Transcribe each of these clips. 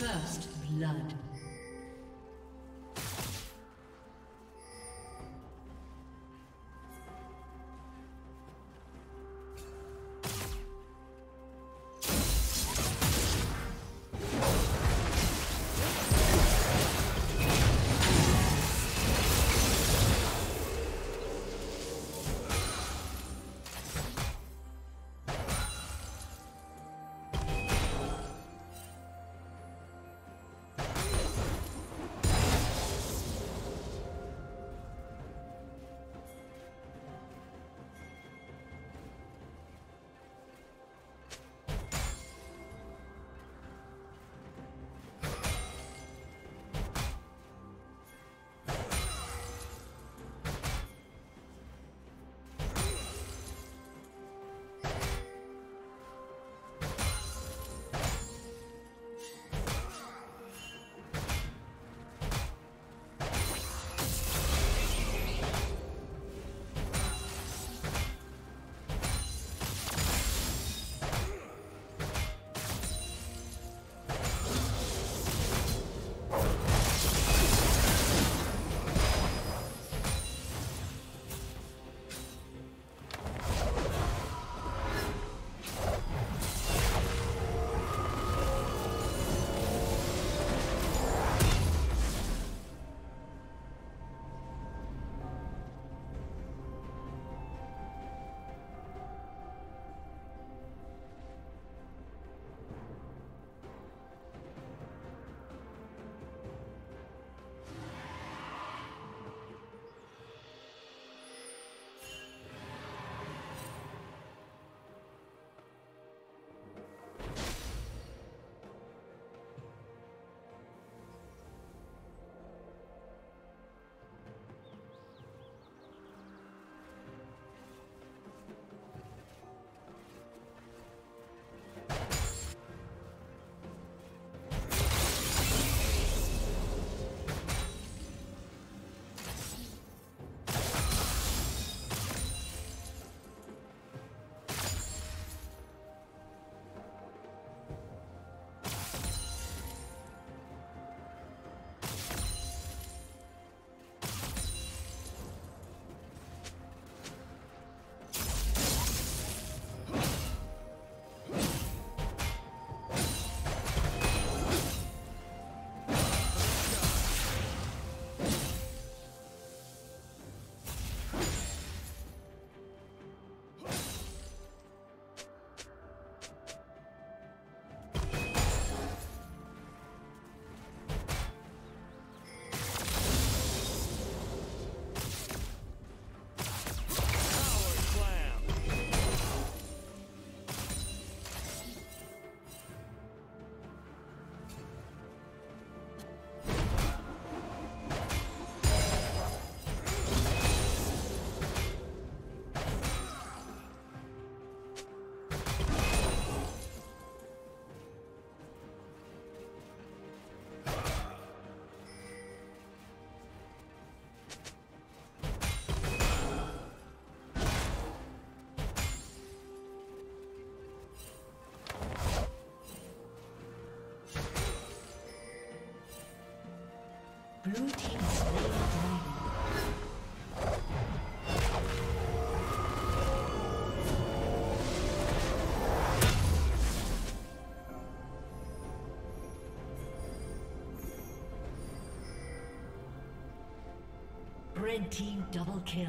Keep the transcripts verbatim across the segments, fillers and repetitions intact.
First blood. Blue team Red team double kill.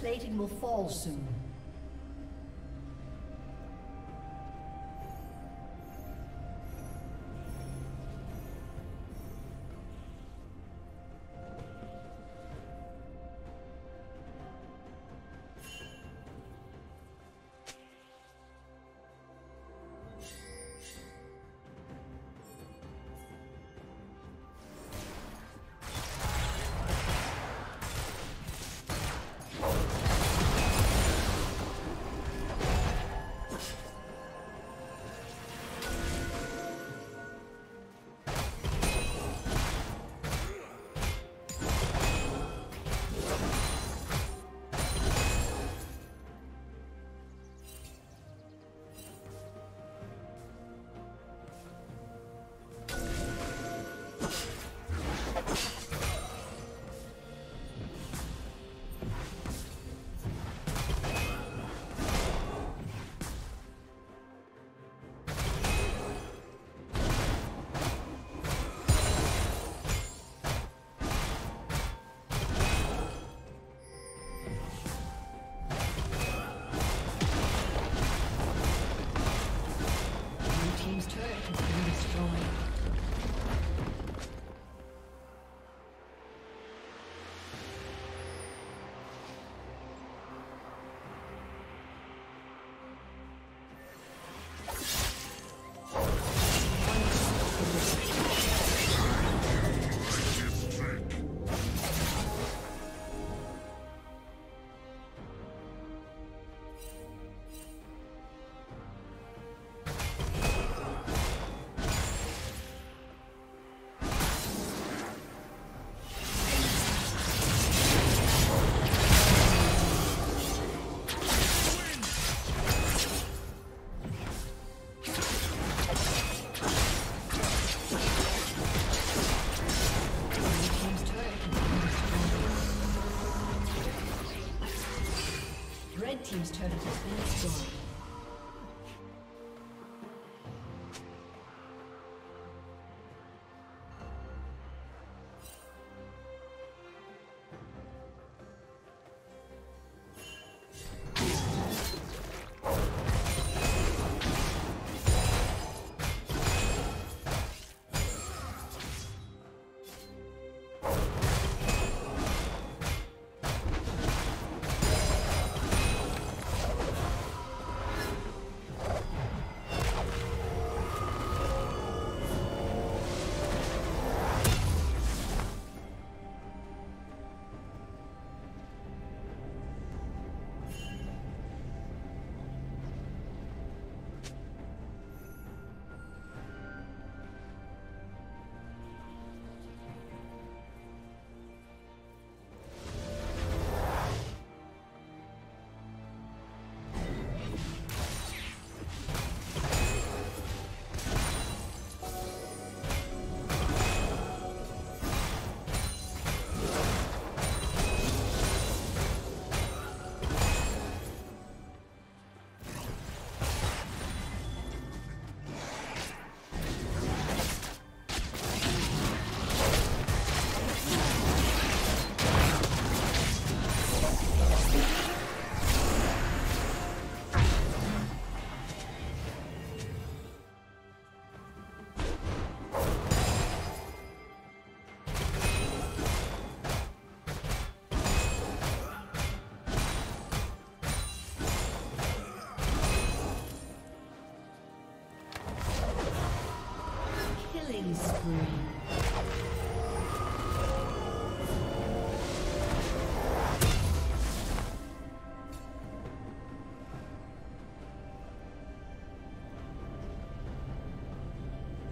Plating will fall soon. Team's turret has been destroyed.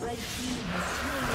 Red team has slain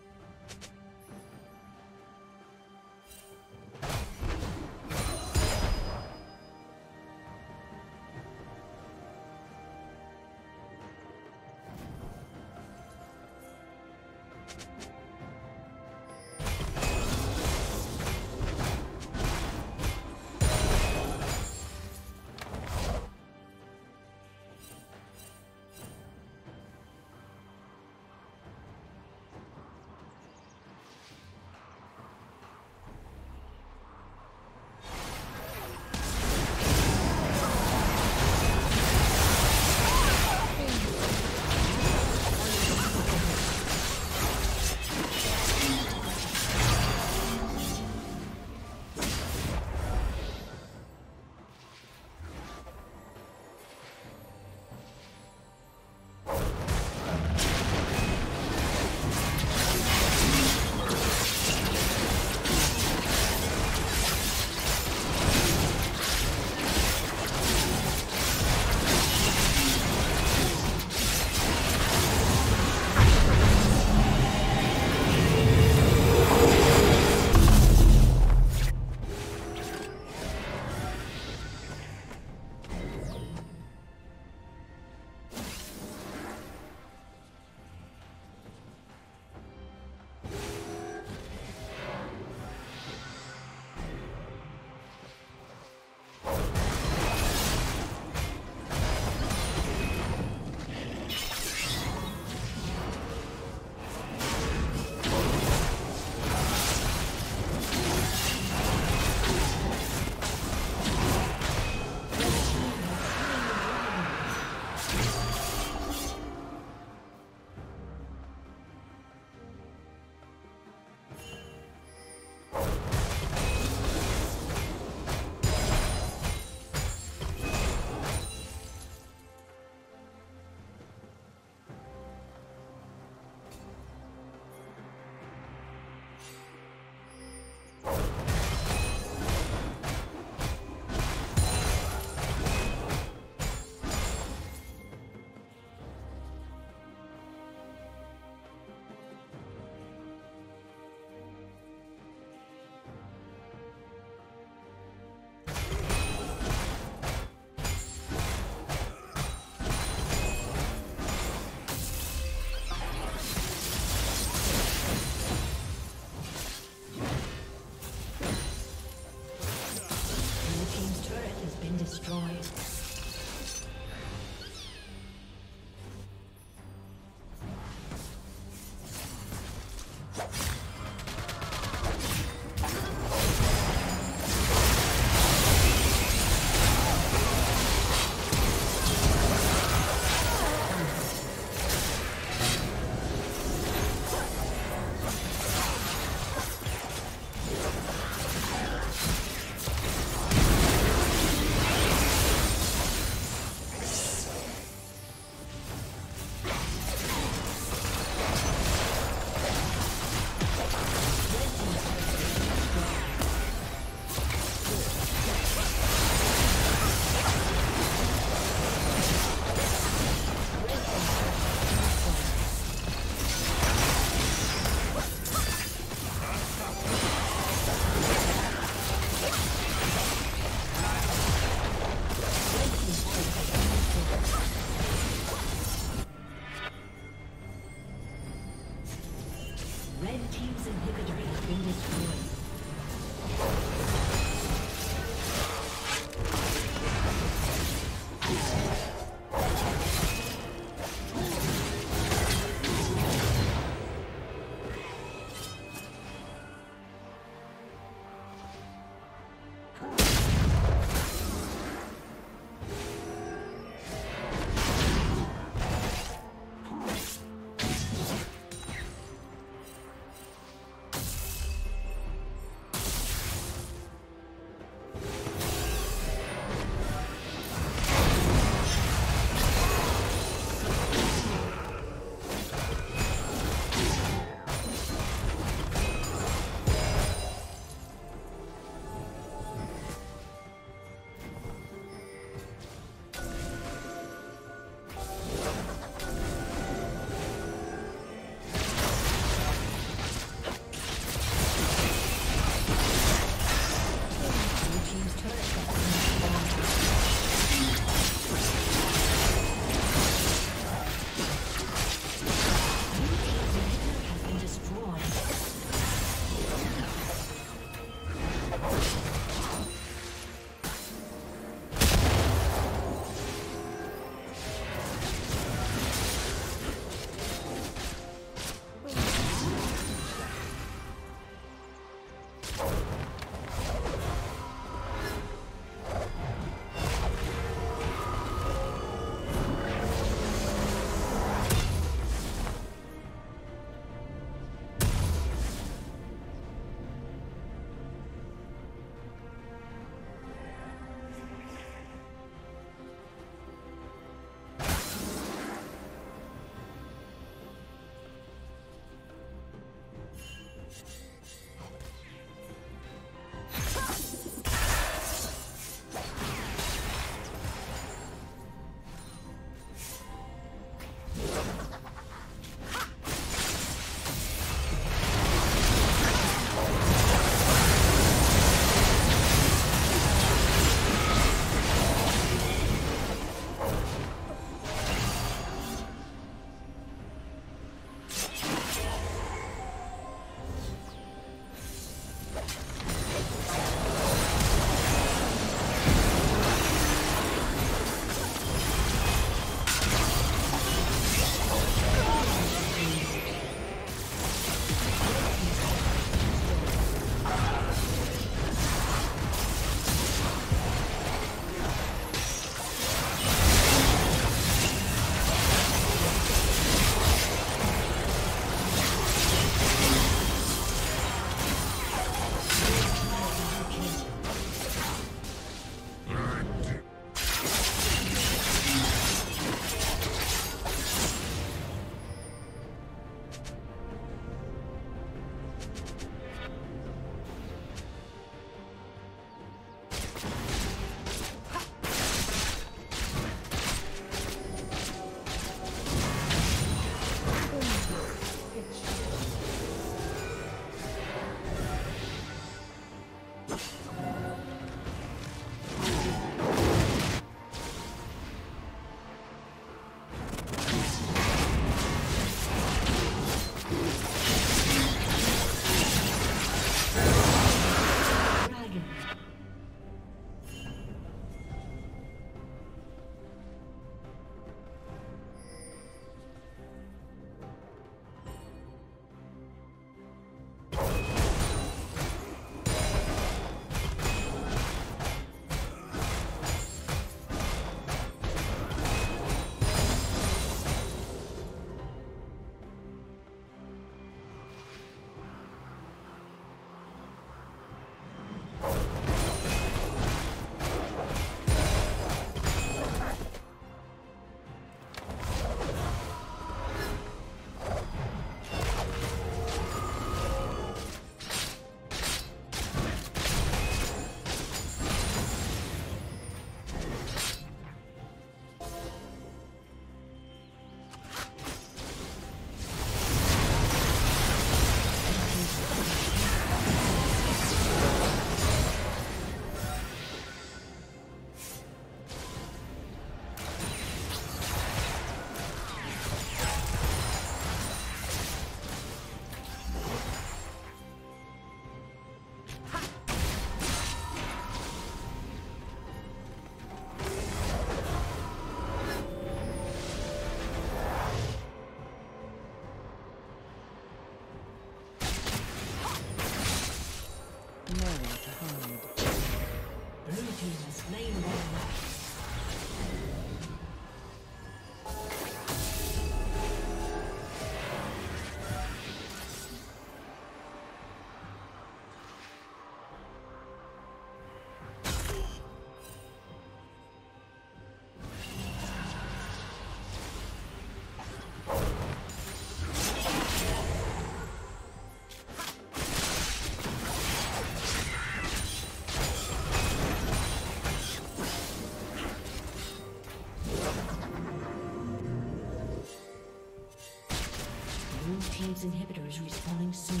Blue team's inhibitor is respawning soon.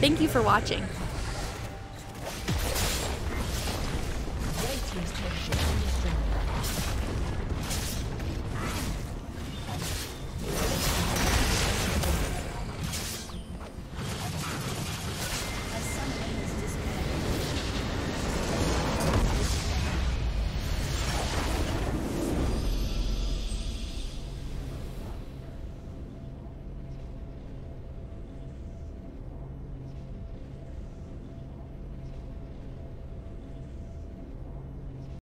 Thank you for watching.